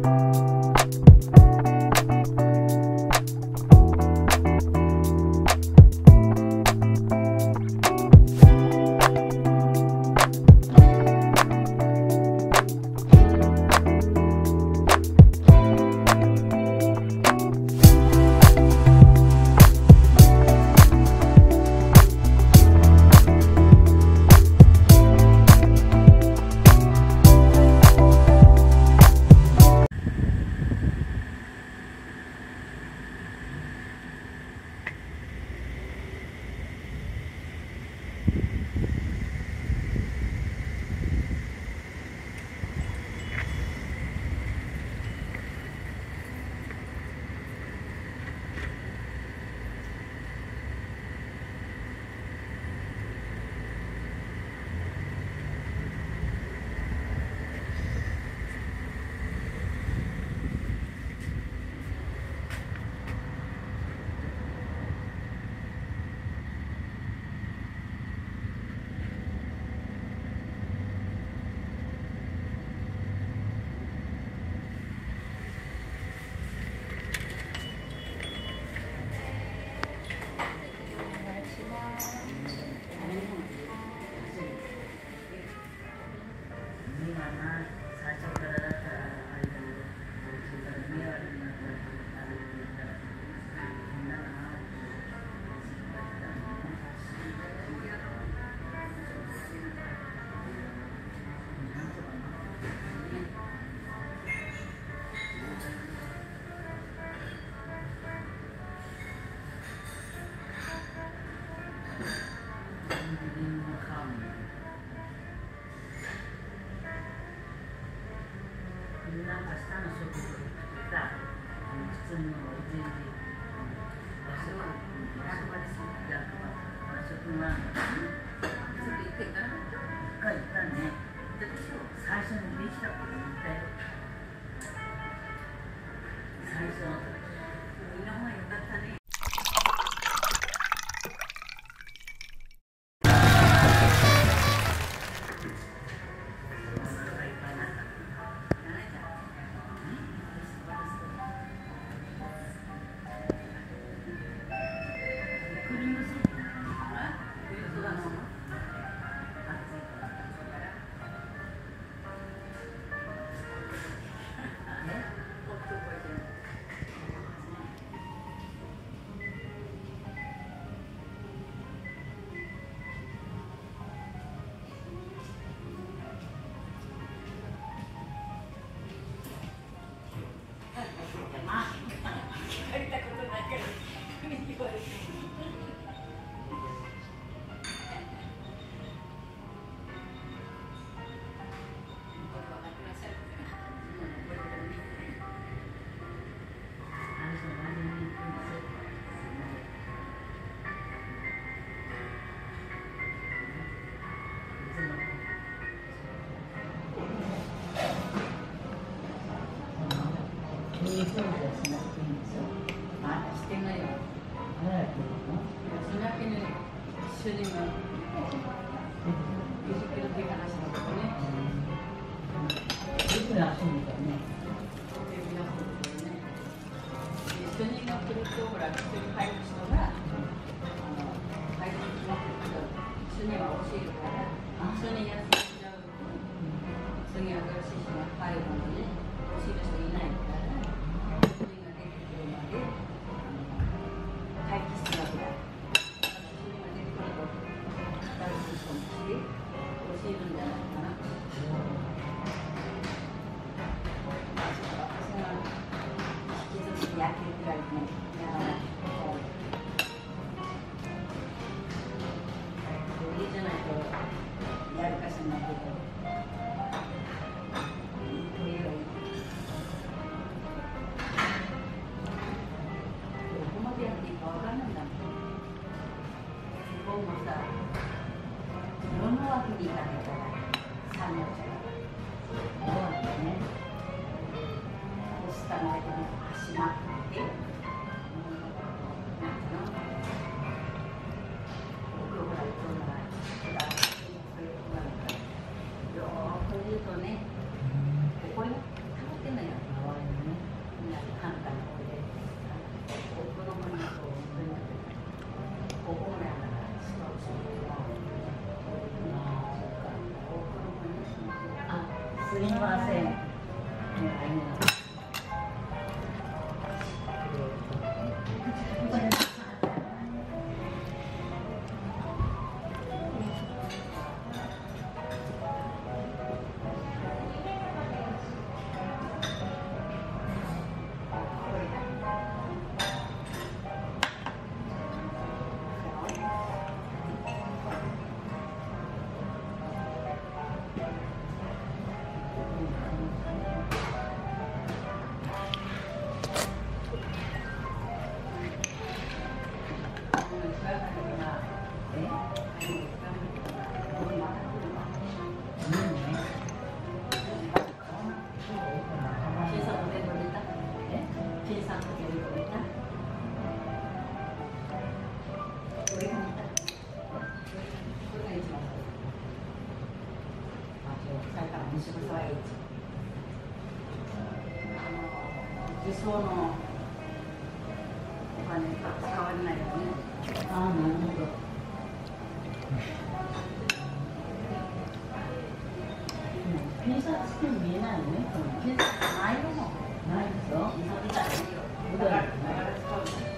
これも溜まってんのよ。すみません。理想のお金が使われないよね。ああ、なるほど。警察って見えないよね。警察ないもの。ないでしょ。